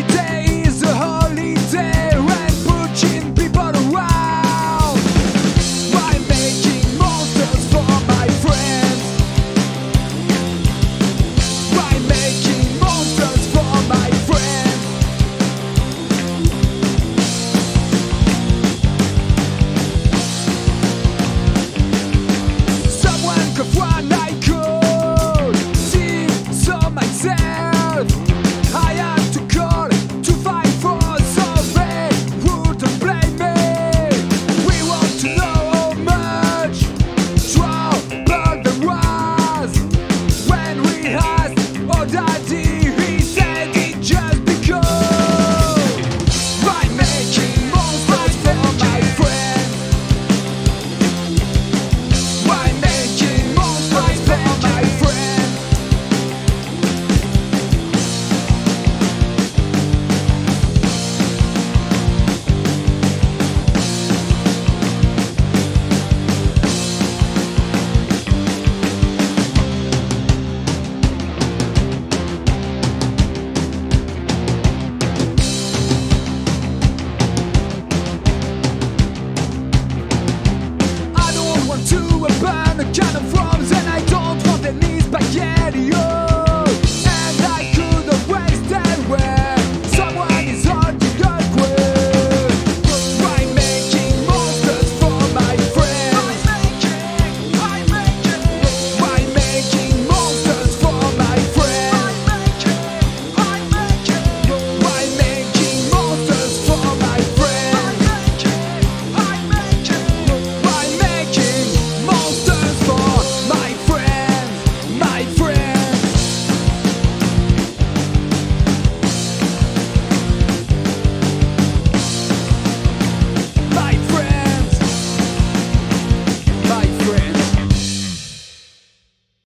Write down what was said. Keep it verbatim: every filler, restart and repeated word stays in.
every day.